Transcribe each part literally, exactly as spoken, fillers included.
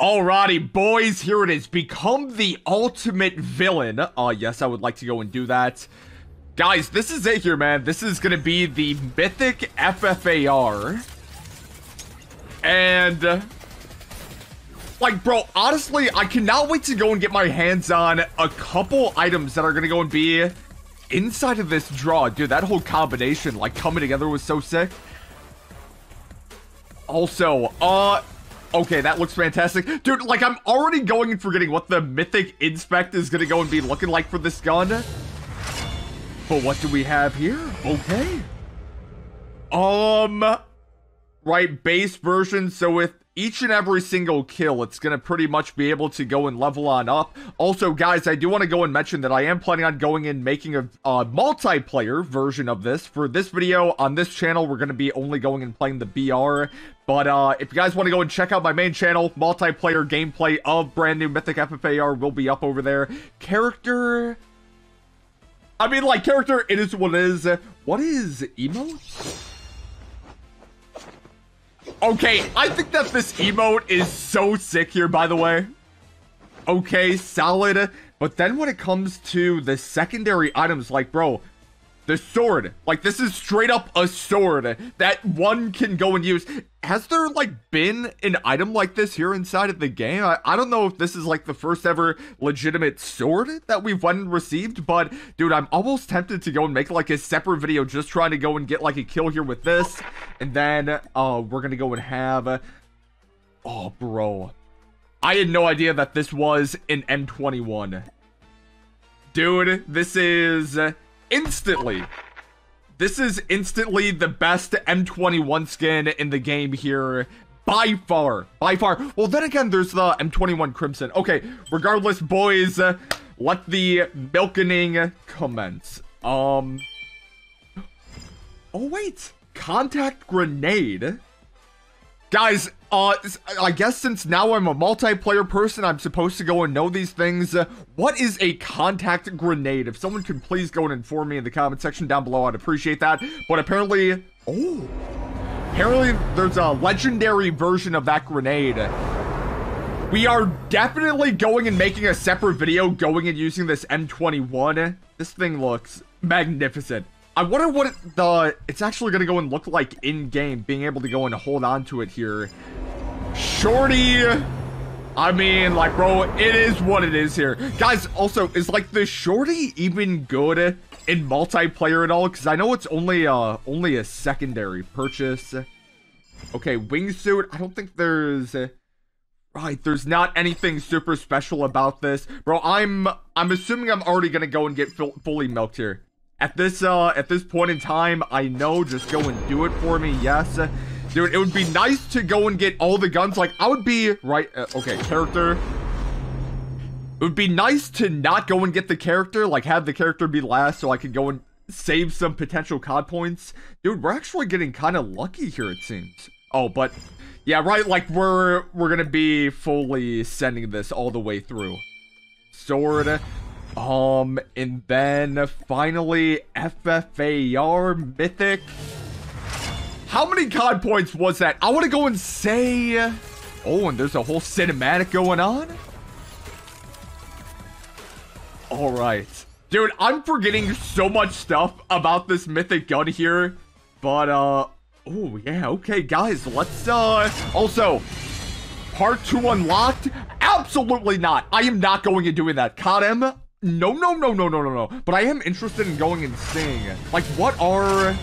Alrighty, boys, here it is. Become the ultimate villain. Uh, yes, I would like to go and do that. Guys, this is it here, man. This is going to be the Mythic F F A R. And, uh, like, bro, honestly, I cannot wait to go and get my hands on a couple items that are going to go and be inside of this draw. Dude, that whole combination, like, coming together was so sick. Also, uh... okay, that looks fantastic. Dude, like, I'm already going and forgetting what the Mythic Inspect is going to go and be looking like for this gun. But what do we have here? Okay. Um, right, base version. So with each and every single kill, it's going to pretty much be able to go and level on up. Also, guys, I do want to go and mention that I am planning on going and making a, a multiplayer version of this. For this video, on this channel, we're going to be only going and playing the B R. But uh, if you guys want to go and check out my main channel, multiplayer gameplay of brand new Mythic F F A R will be up over there. Character... I mean, like, character, it is what it is. What is emote? Okay, I think that this emote is so sick here, by the way. Okay, solid. But then when it comes to the secondary items, like, bro, the sword. Like, this is straight up a sword that one can go and use. Has there, like, been an item like this here inside of the game? I, I don't know if this is, like, the first ever legitimate sword that we've went and received. But, dude, I'm almost tempted to go and make, like, a separate video just trying to go and get, like, a kill here with this. And then, uh, we're gonna go and have... Oh, bro. I had no idea that this was an M twenty-one. Dude, this is... instantly this is instantly the best M twenty-one skin in the game here by far by far well, then again, there's the M twenty-one crimson. Okay, regardless, boys, uh, let the milking commence. Um oh wait, contact grenade, guys. Uh, I guess since now I'm a multiplayer person, I'm supposed to go and know these things. Uh, what is a contact grenade? If someone could please go and inform me in the comment section down below, I'd appreciate that. But apparently, oh, apparently there's a legendary version of that grenade. We are definitely going and making a separate video going and using this M twenty-one. This thing looks magnificent. I wonder what it, the it's actually going to go and look like in-game, being able to go and hold on to it here. Shorty, I mean, like, bro, it is what it is here. Guys, also, is, like, the Shorty even good in multiplayer at all? Because I know it's only, uh, only a secondary purchase. Okay, wingsuit, I don't think there's... Right, there's not anything super special about this. Bro, I'm, I'm assuming I'm already going to go and get fully milked here. At this, uh, at this point in time, I know, just go and do it for me, yes. Dude, it would be nice to go and get all the guns. Like, I would be, right, uh, okay, character. It would be nice to not go and get the character, like, have the character be last so I could go and save some potential C O D points. Dude, we're actually getting kind of lucky here, it seems. Oh, but, yeah, right, like, we're, we're gonna be fully sending this all the way through. Sword. Um, and then finally, F F A R Mythic. How many C O D points was that? I want to go and say... Oh, and there's a whole cinematic going on? All right. Dude, I'm forgetting so much stuff about this Mythic gun here. But, uh... oh, yeah. Okay, guys. Let's, uh... also... Part two unlocked? Absolutely not. I am not going and doing that. C O D M... No, no, no, no, no, no, no. But I am interested in going and seeing, like, what are,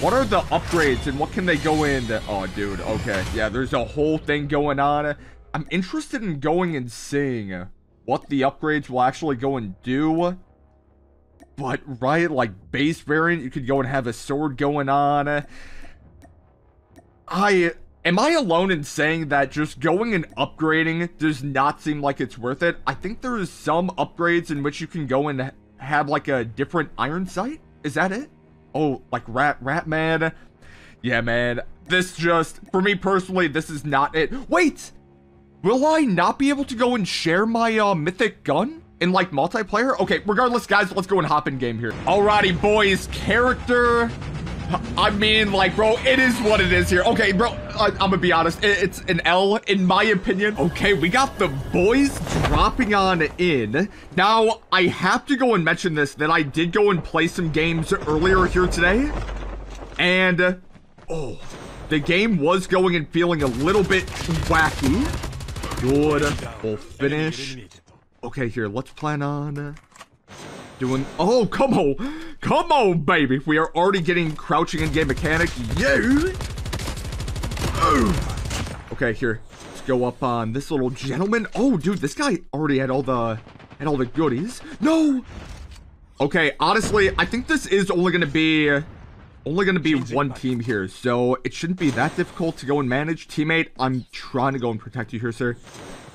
what are the upgrades and what can they go in? Oh, dude. Okay. Yeah, there's a whole thing going on. I'm interested in going and seeing what the upgrades will actually go and do. But, right, like, base variant, you could go and have a sword going on. I... Am I alone in saying that just going and upgrading does not seem like it's worth it? I think there is some upgrades in which you can go and have, like, a different iron sight. Is that it? Oh, like rat, rat man. Yeah, man. This just, for me personally, this is not it. Wait, will I not be able to go and share my uh, mythic gun in, like, multiplayer? Okay, regardless, guys, let's go and hop in game here. Alrighty, boys, character. I mean, like, bro, it is what it is here. Okay, bro, I, I'm gonna be honest. It, it's an L, in my opinion. Okay, we got the boys dropping on in. Now, I have to go and mention this, that I did go and play some games earlier here today. And, uh, oh, the game was going and feeling a little bit wacky. Good. We'll finish. Okay, here, let's plan on doing... Oh, come on. Come on, baby. We are already getting crouching in-game mechanic. Yeah. Okay, here. Let's go up on this little gentleman. Oh, dude, this guy already had all the had all the goodies. No. Okay, honestly, I think this is only gonna be only gonna be one team here, so it shouldn't be that difficult to go and manage. Teammate, I'm trying to go and protect you here, sir.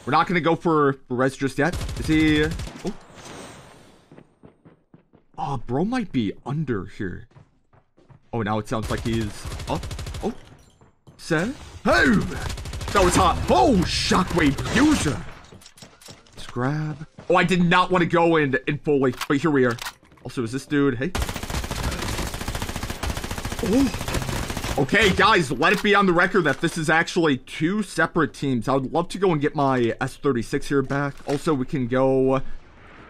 We're not gonna go for, for res just yet. Is he? Oh. Oh, bro might be under here. Oh, now it sounds like he's up. Oh, sir. Oh, that was hot. Oh, shockwave user. Let's grab. Oh, I did not want to go in, in fully, but here we are. Also, is this dude? Hey. Oh. Okay, guys, let it be on the record that this is actually two separate teams. I would love to go and get my S thirty-six here back. Also, we can go...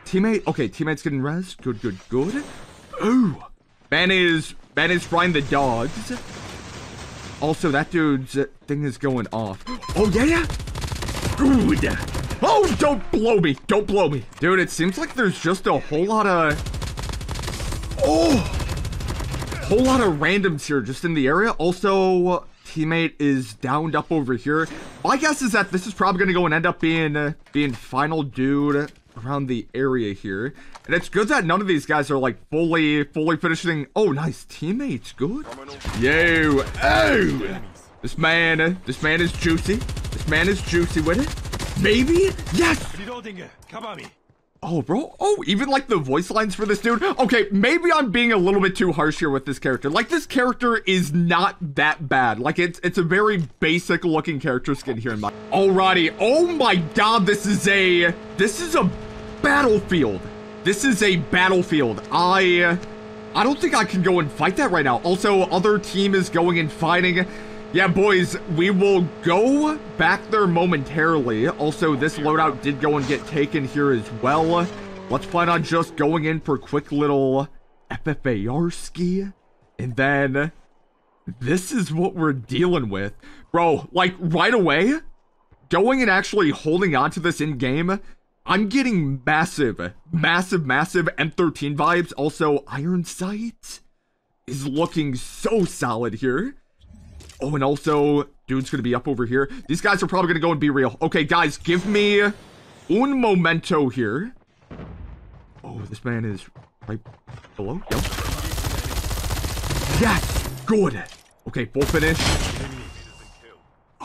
Teammate, okay, teammate's getting res. Good, good, good. Ooh, man is man is frying the dogs. Also, that dude's thing is going off. Oh yeah, yeah. Good. Oh, don't blow me, don't blow me, dude. It seems like there's just a whole lot of oh, whole lot of randoms here, just in the area. Also, teammate is downed up over here. My guess is that this is probably gonna go and end up being uh, being final dude around the area here. And it's good that none of these guys are like fully fully finishing. Oh, nice. Teammates, good. Yo. Oh, this man this man is juicy. This man is juicy with it, baby. Yes. Oh, bro. Oh, even like the voice lines for this dude. Okay, maybe I'm being a little bit too harsh here with this character. Like, this character is not that bad. Like, it's it's a very basic looking character skin here in my... Alrighty. Oh my god, this is a this is a battlefield. This is a battlefield. I I don't think I can go and fight that right now. Also, other team is going and fighting. Yeah, boys, we will go back there momentarily. Also, this loadout did go and get taken here as well. Let's plan on just going in for a quick little F F A R ski. And then this is what we're dealing with. Bro, like right away, going and actually holding on to this in-game, I'm getting massive, massive, massive M thirteen vibes. Also, Iron Sight is looking so solid here. Oh, and also, dude's going to be up over here. These guys are probably going to go and be real. Okay, guys, give me un momento here. Oh, this man is right below. Yep. Yes, good. Okay, full finish.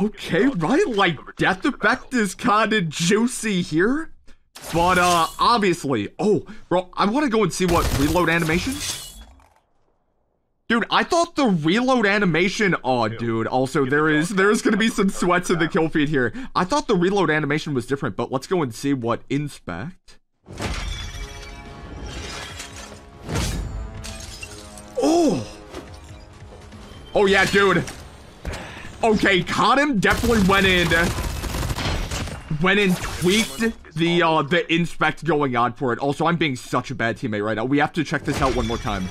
Okay, right, like, death effect is kind of juicy here. But, uh, obviously. Oh, bro, I want to go and see what reload animation. Dude, I thought the reload animation... Oh, dude. Also, there is there is going to be some sweats in the kill feed here. I thought the reload animation was different, but let's go and see what inspect. Oh! Oh, yeah, dude. Okay, C O D M definitely went in... went and tweaked the, uh, the inspect going on for it. Also, I'm being such a bad teammate right now. We have to check this out one more time.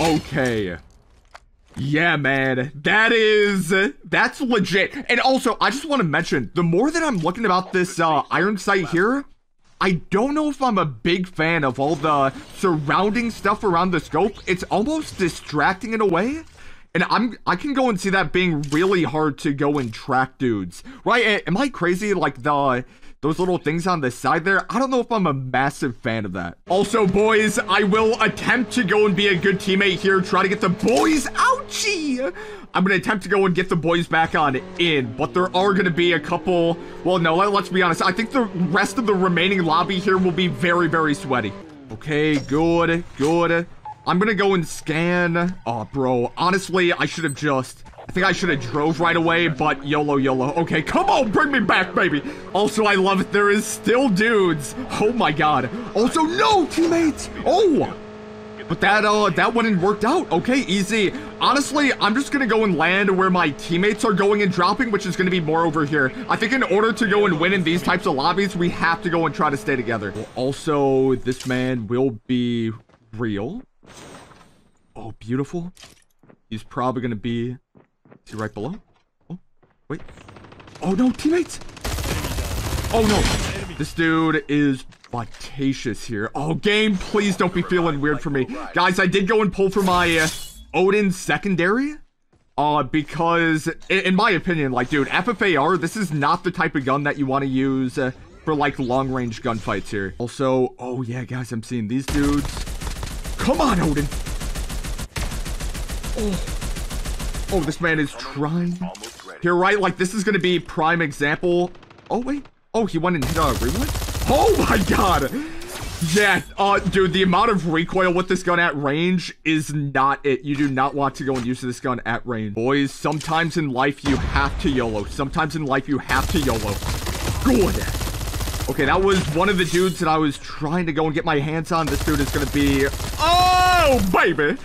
Okay. Yeah, man. That is... That's legit. And also, I just want to mention, the more that I'm looking about this uh, Iron Sight here, I don't know if I'm a big fan of all the surrounding stuff around the scope. It's almost distracting in a way. And I'm, I can go and see that being really hard to go and track dudes. Right? Am I crazy? Like, the... those little things on the side there, I don't know if I'm a massive fan of that. Also, boys, I will attempt to go and be a good teammate here. Try to get the boys. Ouchie! I'm going to attempt to go and get the boys back on in. But there are going to be a couple... Well, no, let's be honest. I think the rest of the remaining lobby here will be very, very sweaty. Okay, good, good. I'm going to go and scan. Oh, bro. Honestly, I should have just... I think I should have drove right away, but YOLO, YOLO. Okay, come on, bring me back, baby. Also, I love it. There is still dudes. Oh my God. Also, no, teammates. Oh, but that, uh, that wouldn't worked out. Okay, easy. Honestly, I'm just gonna go and land where my teammates are going and dropping, which is gonna be more over here. I think in order to go and win in these types of lobbies, we have to go and try to stay together. Also, this man will be real. Oh, beautiful. He's probably gonna be, is he right below? Oh, wait. Oh no, teammates! Oh no! This dude is flirtatious here. Oh, game, please don't be feeling weird for me. Guys, I did go and pull for my uh, Odin secondary. Uh, because, in, in my opinion, like, dude, F F A R, this is not the type of gun that you want to use uh, for, like, long-range gunfights here. Also, oh yeah, guys, I'm seeing these dudes. Come on, Odin! Oh. Oh, this man is trying. You're right, like, this is gonna be prime example. Oh, wait. Oh, he went and hit a rewind? Oh my God. Yeah, uh, dude, the amount of recoil with this gun at range is not it. You do not want to go and use this gun at range. Boys, sometimes in life you have to YOLO. Sometimes in life you have to YOLO. Good. Okay, that was one of the dudes that I was trying to go and get my hands on. This dude is gonna be... Oh, baby.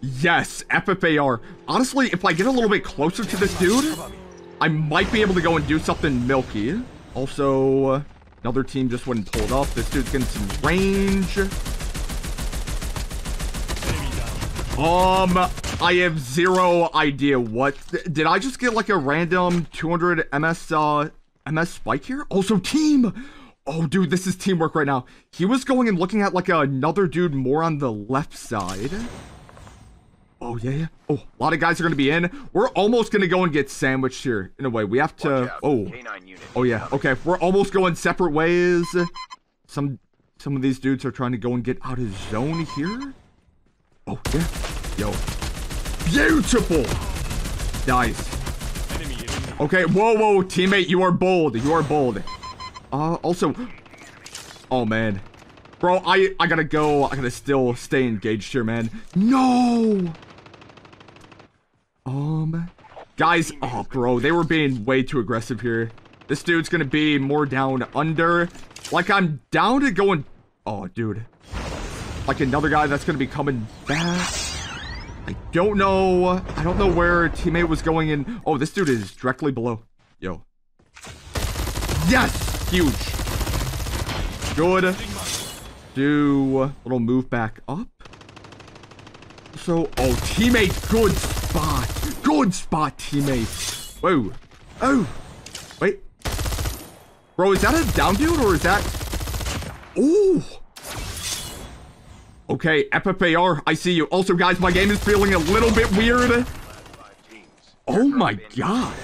Yes, F F A R. Honestly, if I get a little bit closer to this dude, I might be able to go and do something milky. Also, uh, another team just wouldn't pull it off. This dude's getting some range. Um, I have zero idea what. Th did I just get like a random two hundred M S uh, M S spike here? Also, team. Oh, dude, this is teamwork right now. He was going and looking at like another dude more on the left side. Oh, yeah, yeah. Oh, a lot of guys are going to be in. We're almost going to go and get sandwiched here. In a way, we have to... Oh, oh, yeah. Okay, we're almost going separate ways. Some some of these dudes are trying to go and get out of zone here. Oh, yeah. Yo. Beautiful. Nice. Okay, whoa, whoa, teammate. You are bold. You are bold. Uh, also... Oh, man. Bro, I, I got to go. I got to still stay engaged here, man. No! Um, guys, oh, bro, they were being way too aggressive here. This dude's gonna be more down under. Like, I'm down to going... Oh, dude. Like, another guy that's gonna be coming back. I don't know. I don't know where teammate was going in. Oh, this dude is directly below. Yo. Yes! Huge. Good. Do a little move back up. So, oh, teammate, good spot. Good spot, teammate. Whoa. Oh. Wait. Bro, is that a down dude or is that... Ooh. Okay, F F A R, I see you. Also, guys, my game is feeling a little bit weird. Oh, my God.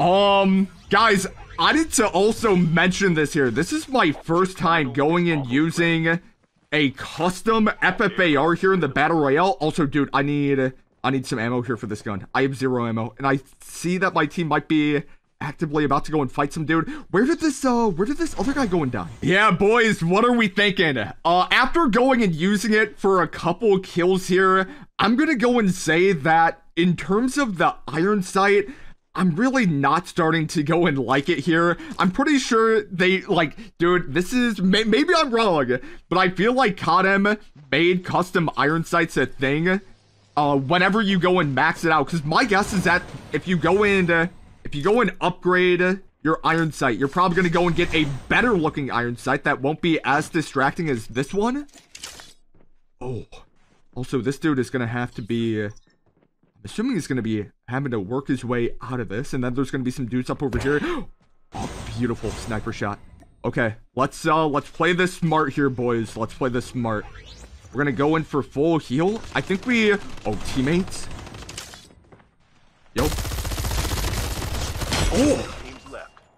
Um, guys, I need to also mention this here. This is my first time going and using... a custom F F A R here in the Battle Royale. Also, dude, I need I need some ammo here for this gun. I have zero ammo, and I see that my team might be actively about to go and fight some dude. Where did this uh where did this other guy go and die? Yeah, boys, what are we thinking? Uh, after going and using it for a couple kills here, I'm gonna go and say that in terms of the iron sight, I'm really not starting to go and like it here. I'm pretty sure they, like, dude, this is, may maybe I'm wrong, but I feel like C O D M made custom iron sights a thing uh, whenever you go and max it out. Because my guess is that if you go and, uh, if you go and upgrade your iron sight, you're probably going to go and get a better looking iron sight that won't be as distracting as this one. Oh, also this dude is going to have to be... Uh, assuming he's going to be having to work his way out of this. And then there's going to be some dudes up over here. Oh, beautiful sniper shot. Okay, let's uh, let's play this smart here, boys. Let's play this smart. We're going to go in for full heal. I think we... Oh, teammates. Yo. Oh.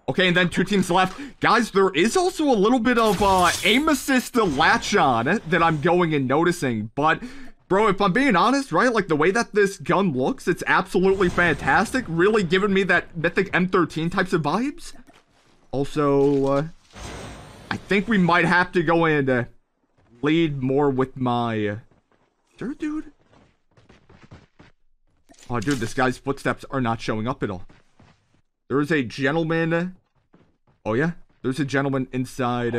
Okay, and then two teams left. Guys, there is also a little bit of uh, aim assist to latch on that I'm going and noticing. But... Bro, if I'm being honest, right, like the way that this gun looks, it's absolutely fantastic. Really giving me that Mythic M thirteen types of vibes. Also, uh, I think we might have to go and uh, lead more with my... Sure, dude. Oh, dude, this guy's footsteps are not showing up at all. There is a gentleman. Oh, yeah? There's a gentleman inside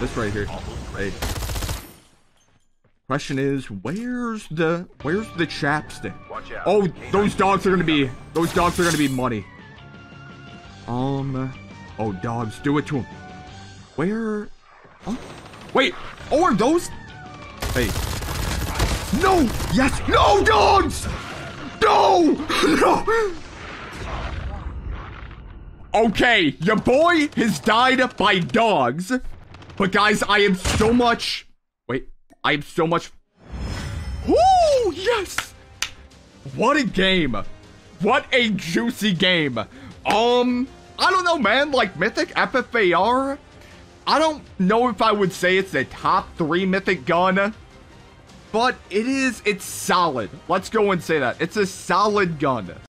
this right here. Hey. Question is, where's the... Where's the chapstick? Oh, those dogs are gonna be... Those dogs are gonna be money. Um... Oh, dogs, do it to him. Where... Huh? Wait! Oh, are those... Hey. No! Yes! No, dogs! No! No! Okay, your boy has died by dogs. But guys, I am so much... Wait, I am so much... Ooh, yes! What a game. What a juicy game. Um, I don't know, man. Like, Mythic F F A R? I don't know if I would say it's a top three Mythic gun. But it is, it's solid. Let's go and say that. It's a solid gun.